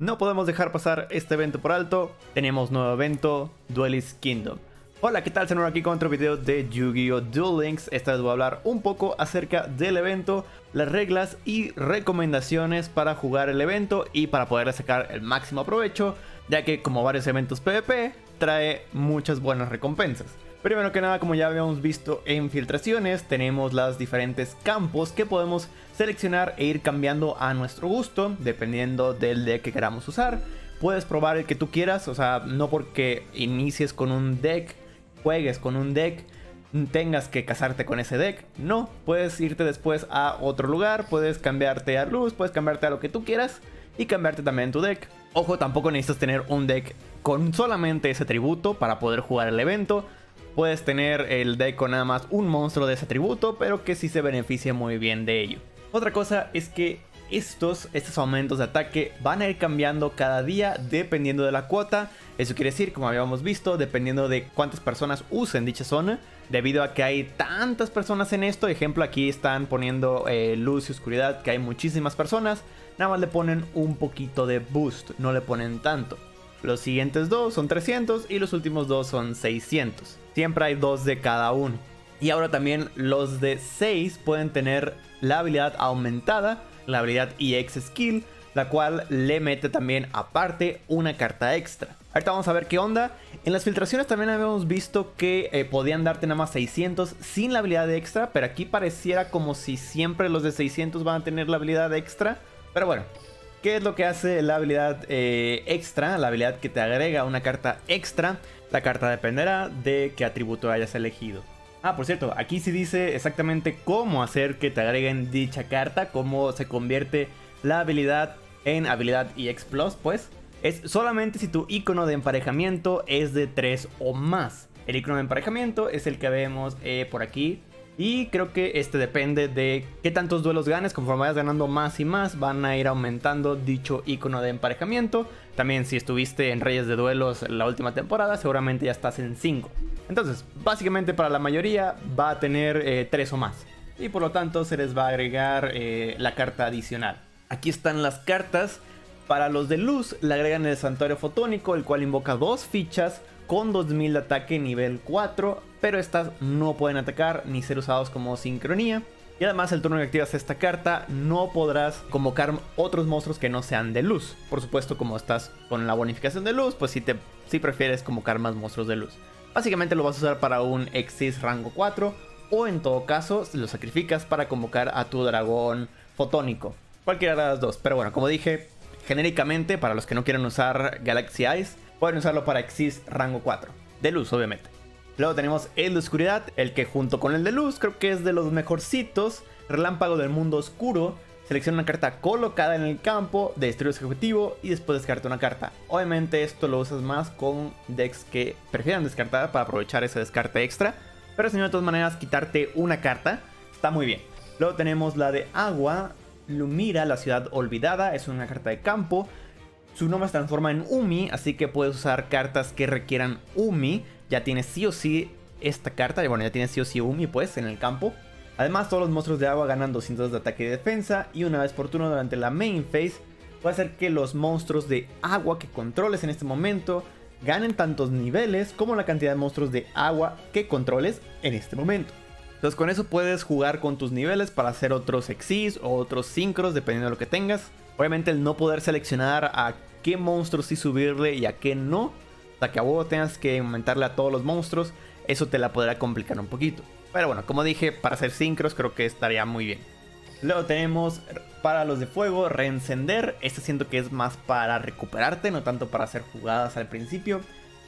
No podemos dejar pasar este evento por alto. Tenemos nuevo evento, Duelist Kingdom. Hola, ¿qué tal? Santuario aquí con otro video de Yu-Gi-Oh! Duel Links. Esta vez voy a hablar un poco acerca del evento, las reglas y recomendaciones para jugar el evento y para poderle sacar el máximo provecho, ya que como varios eventos PvP, trae muchas buenas recompensas. Primero que nada, como ya habíamos visto en filtraciones, tenemos los diferentes campos que podemos seleccionar e ir cambiando a nuestro gusto, dependiendo del deck que queramos usar. Puedes probar el que tú quieras, o sea, no porque inicies con un deck, juegues con un deck, tengas que casarte con ese deck. No, puedes irte después a otro lugar, puedes cambiarte a luz, puedes cambiarte a lo que tú quieras y cambiarte también tu deck. Ojo, tampoco necesitas tener un deck con solamente ese atributo para poder jugar el evento. Puedes tener el deck con nada más un monstruo de ese atributo, pero que sí se beneficia muy bien de ello. Otra cosa es que estos aumentos de ataque van a ir cambiando cada día dependiendo de la cuota. Eso quiere decir, como habíamos visto, dependiendo de cuántas personas usen dicha zona. Debido a que hay tantas personas en esto, ejemplo, aquí están poniendo luz y oscuridad, que hay muchísimas personas. Nada más le ponen un poquito de boost, no le ponen tanto. Los siguientes dos son 300 y los últimos dos son 600. Siempre hay dos de cada uno. Y ahora también los de 6 pueden tener la habilidad aumentada, la habilidad EX Skill, la cual le mete también aparte una carta extra. Ahorita vamos a ver qué onda. En las filtraciones también habíamos visto que podían darte nada más 600 sin la habilidad extra, pero aquí pareciera como si siempre los de 600 van a tener la habilidad extra. Pero bueno, ¿qué es lo que hace la habilidad extra? La habilidad que te agrega una carta extra. La carta dependerá de qué atributo hayas elegido. Ah, por cierto, aquí sí dice exactamente cómo hacer que te agreguen dicha carta, cómo se convierte la habilidad en habilidad EX+, pues. Es solamente si tu icono de emparejamiento es de 3 o más. El icono de emparejamiento es el que vemos por aquí. Y creo que este depende de qué tantos duelos ganes. Conforme vayas ganando más y más, van a ir aumentando dicho icono de emparejamiento. También si estuviste en Reyes de Duelos la última temporada, seguramente ya estás en 5. Entonces, básicamente para la mayoría va a tener 3 o más. Y por lo tanto se les va a agregar la carta adicional. Aquí están las cartas. Para los de luz le agregan el Santuario Fotónico, el cual invoca 2 fichas con 2000 de ataque nivel 4. Pero estas no pueden atacar ni ser usados como sincronía. Y además el turno que activas esta carta no podrás convocar otros monstruos que no sean de luz. Por supuesto, como estás con la bonificación de luz, pues si prefieres convocar más monstruos de luz. Básicamente lo vas a usar para un Exis rango 4 o en todo caso lo sacrificas para convocar a tu dragón fotónico. Cualquiera de las dos. Pero bueno, como dije, genéricamente para los que no quieran usar Galaxy Eyes, pueden usarlo para Exis rango 4. De luz, obviamente. Luego tenemos el de oscuridad, el que junto con el de luz creo que es de los mejorcitos. Relámpago del Mundo Oscuro. Selecciona una carta colocada en el campo, destruye su objetivo y después descarta una carta. Obviamente esto lo usas más con decks que prefieran descartar para aprovechar ese descarte extra. Pero si no, de todas maneras, quitarte una carta está muy bien. Luego tenemos la de agua. Lumira, la ciudad olvidada. Es una carta de campo. Su nombre se transforma en Umi, así que puedes usar cartas que requieran Umi. Ya tienes sí o sí esta carta, bueno, ya tienes sí o sí Umi pues en el campo. Además, todos los monstruos de agua ganan 200 de ataque y defensa. Y una vez por turno durante la main phase, puede hacer que los monstruos de agua que controles en este momento ganen tantos niveles como la cantidad de monstruos de agua que controles en este momento. Entonces con eso puedes jugar con tus niveles para hacer otros exis o otros sincros dependiendo de lo que tengas. Obviamente el no poder seleccionar a qué monstruos sí subirle y a qué no, hasta que a vos tengas que aumentarle a todos los monstruos, eso te la podrá complicar un poquito. Pero bueno, como dije, para hacer sincros creo que estaría muy bien. Luego tenemos para los de fuego, Reencender. Este siento que es más para recuperarte, no tanto para hacer jugadas al principio.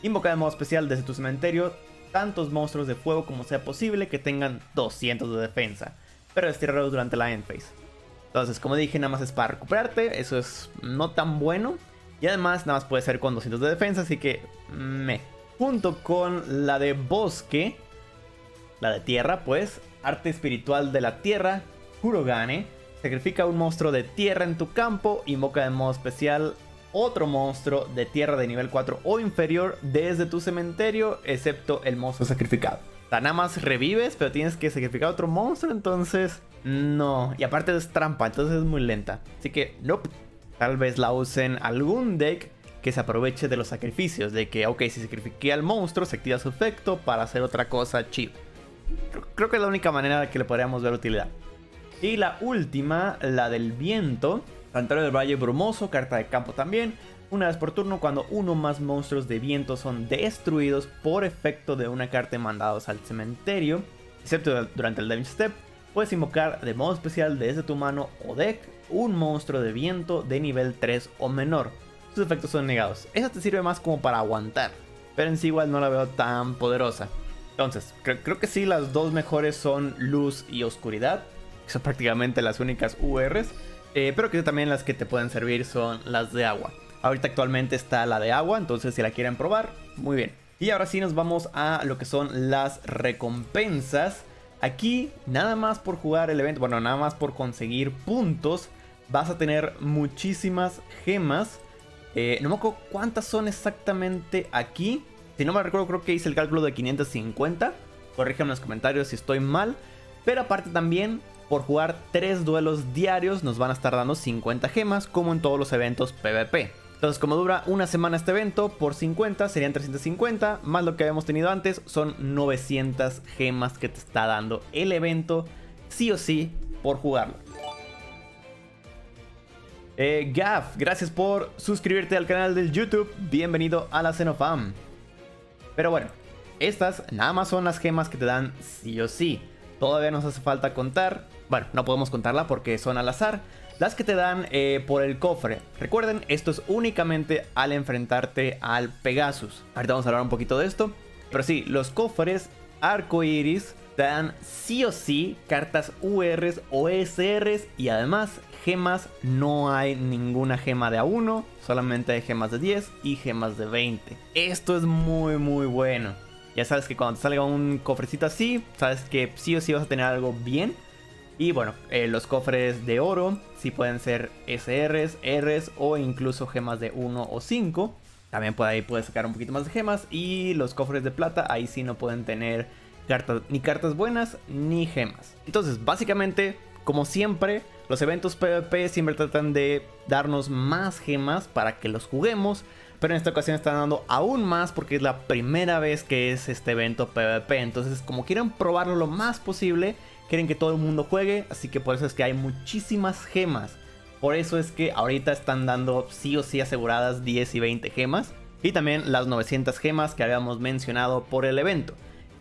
Invoca de modo especial desde tu cementerio tantos monstruos de fuego como sea posible que tengan 200 de defensa, pero estirarlos durante la end phase. Entonces, como dije, nada más es para recuperarte, eso es no tan bueno. Y además nada más puede ser con 200 de defensa, así que me. Junto con la de bosque, la de tierra pues, Arte Espiritual de la Tierra, Kurogane. Sacrifica un monstruo de tierra en tu campo, invoca de modo especial otro monstruo de tierra de nivel 4 o inferior desde tu cementerio, excepto el monstruo sacrificado. O sea, nada más revives, pero tienes que sacrificar otro monstruo, entonces no. Y aparte es trampa, entonces es muy lenta. Así que nope. Tal vez la usen algún deck que se aproveche de los sacrificios, de que, ok, si sacrifiqué al monstruo, se activa su efecto para hacer otra cosa chida. Creo que es la única manera que le podríamos ver utilidad. Y la última, la del viento, Pantano del Valle Brumoso, carta de campo también. Una vez por turno, cuando uno o más monstruos de viento son destruidos por efecto de una carta mandados al cementerio, excepto durante el damage step, puedes invocar de modo especial desde tu mano o deck un monstruo de viento de nivel 3 o menor. Sus efectos son negados. Esa te sirve más como para aguantar, pero en sí igual no la veo tan poderosa. Entonces, creo que sí, las dos mejores son luz y oscuridad, que son prácticamente las únicas URs, pero que también las que te pueden servir son las de agua. Ahorita actualmente está la de agua, entonces si la quieren probar, muy bien. Y ahora sí nos vamos a lo que son las recompensas. Aquí, nada más por jugar el evento, bueno, nada más por conseguir puntos, vas a tener muchísimas gemas. No me acuerdo cuántas son exactamente aquí. Si no me recuerdo, creo que hice el cálculo de 550. Corríjanme en los comentarios si estoy mal. Pero aparte también, por jugar 3 duelos diarios nos van a estar dando 50 gemas, como en todos los eventos PvP. Entonces, como dura una semana este evento, por 50 serían 350, más lo que habíamos tenido antes, son 900 gemas que te está dando el evento, sí o sí, por jugarlo. Gaf, gracias por suscribirte al canal del YouTube, bienvenido a la Xenofam. Pero bueno, estas nada más son las gemas que te dan sí o sí. Todavía nos hace falta contar, bueno, no podemos contarla porque son al azar, las que te dan por el cofre. Recuerden, esto es únicamente al enfrentarte al Pegasus. Ahorita vamos a hablar un poquito de esto. Pero sí, los cofres arcoiris te dan sí o sí cartas URs o SRs y además gemas. No hay ninguna gema de A1, solamente hay gemas de 10 y gemas de 20. Esto es muy muy bueno. Ya sabes que cuando te salga un cofrecito así, sabes que sí o sí vas a tener algo bien. Y bueno, los cofres de oro sí pueden ser SRs, Rs o incluso gemas de 1 o 5. También por ahí puedes sacar un poquito más de gemas. Y los cofres de plata, ahí sí no pueden tener cartas, ni cartas buenas ni gemas. Entonces, básicamente, como siempre, los eventos PvP siempre tratan de darnos más gemas para que los juguemos. Pero en esta ocasión están dando aún más porque es la primera vez que es este evento PvP. Entonces, como quieren probarlo lo más posible, quieren que todo el mundo juegue. Así que por eso es que hay muchísimas gemas. Por eso es que ahorita están dando sí o sí aseguradas 10 y 20 gemas. Y también las 900 gemas que habíamos mencionado por el evento.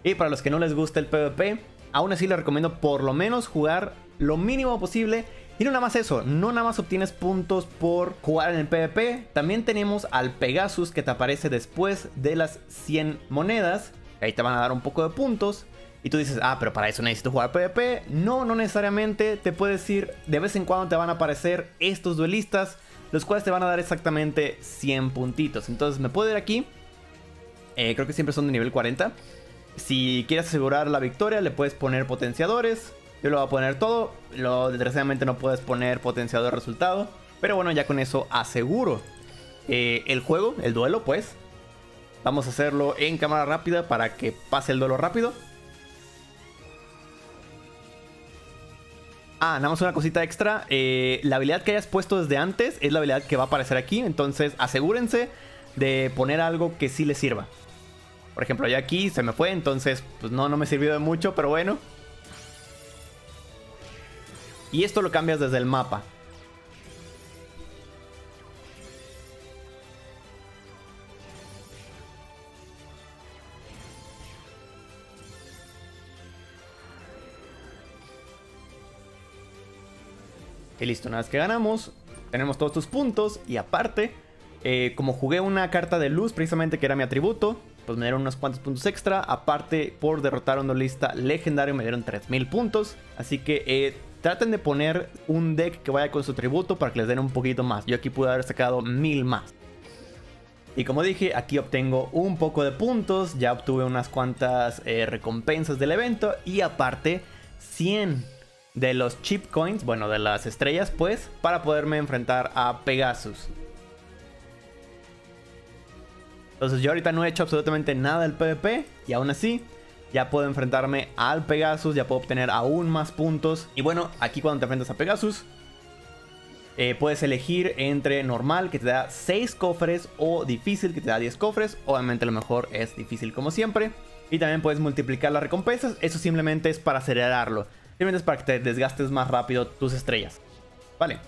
Y para los que no les gusta el PvP, aún así les recomiendo por lo menos jugar lo mínimo posible. Y no nada más eso, no nada más obtienes puntos por jugar en el PvP, también tenemos al Pegasus que te aparece después de las 100 monedas, ahí te van a dar un poco de puntos, y tú dices, ah, pero para eso necesito jugar PvP, no, no necesariamente, te puedes ir, de vez en cuando te van a aparecer estos duelistas, los cuales te van a dar exactamente 100 puntitos, entonces me puedo ir aquí, creo que siempre son de nivel 40, si quieres asegurar la victoria le puedes poner potenciadores. Yo lo voy a poner todo, desgraciadamente no puedes poner potenciador de resultado. Pero bueno, ya con eso aseguro el juego, el duelo pues. Vamos a hacerlo en cámara rápida para que pase el duelo rápido. Ah, nada más una cosita extra. La habilidad que hayas puesto desde antes es la habilidad que va a aparecer aquí. Entonces asegúrense de poner algo que sí les sirva. Por ejemplo, ya aquí se me fue, entonces pues no me sirvió de mucho, pero bueno. Y esto lo cambias desde el mapa. Y listo, una vez que ganamos, tenemos todos tus puntos. Y aparte, como jugué una carta de luz, precisamente que era mi atributo, pues me dieron unos cuantos puntos extra. Aparte, por derrotar a un duelista legendario, me dieron 3000 puntos. Así que... traten de poner un deck que vaya con su tributo para que les den un poquito más. Yo aquí pude haber sacado 1000 más. Y como dije, aquí obtengo un poco de puntos. Ya obtuve unas cuantas recompensas del evento. Y aparte, 100 de los chip coins, bueno, de las estrellas, pues, para poderme enfrentar a Pegasus. Entonces yo ahorita no he hecho absolutamente nada del PvP. Y aún así... ya puedo enfrentarme al Pegasus, ya puedo obtener aún más puntos. Y bueno, aquí cuando te enfrentas a Pegasus, Puedes elegir entre normal, que te da 6 cofres, o difícil, que te da 10 cofres. Obviamente lo mejor es difícil, como siempre. Y también puedes multiplicar las recompensas. Eso simplemente es para acelerarlo. Simplemente es para que te desgastes más rápido tus estrellas. Vale.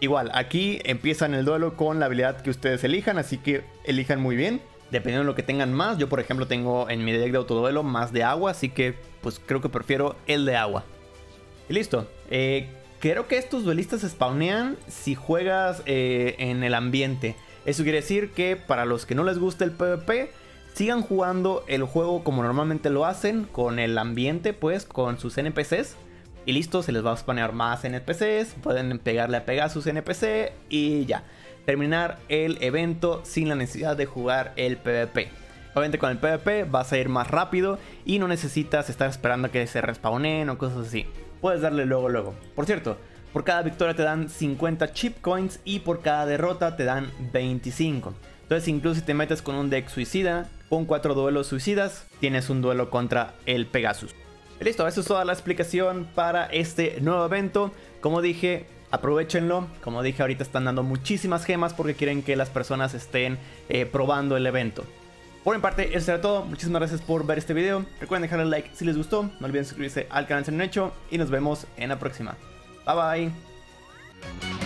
Igual, aquí empiezan el duelo con la habilidad que ustedes elijan. Así que elijan muy bien. Dependiendo de lo que tengan más. Yo, por ejemplo, tengo en mi deck de autoduelo más de agua. Así que, pues, creo que prefiero el de agua. Y listo. Creo que estos duelistas spawnean si juegas en el ambiente. Eso quiere decir que para los que no les gusta el PvP, sigan jugando el juego como normalmente lo hacen, con el ambiente, pues, con sus NPCs. Y listo, se les va a spawnear más NPCs, pueden pegarle a Pegasus NPC y ya. Terminar el evento sin la necesidad de jugar el PvP. Obviamente con el PvP vas a ir más rápido y no necesitas estar esperando a que se respawnen o cosas así. Puedes darle luego. Por cierto, por cada victoria te dan 50 chip coins y por cada derrota te dan 25. Entonces, incluso si te metes con un deck suicida, con 4 duelos suicidas, tienes un duelo contra el Pegasus. Y listo, eso es toda la explicación para este nuevo evento. Como dije, aprovéchenlo. Como dije, ahorita están dando muchísimas gemas porque quieren que las personas estén probando el evento. Por mi parte, eso será todo. Muchísimas gracias por ver este video. Recuerden dejarle like si les gustó. No olviden suscribirse al canal si no lo han hecho. Y nos vemos en la próxima. Bye bye.